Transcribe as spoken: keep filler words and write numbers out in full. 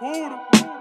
Juro.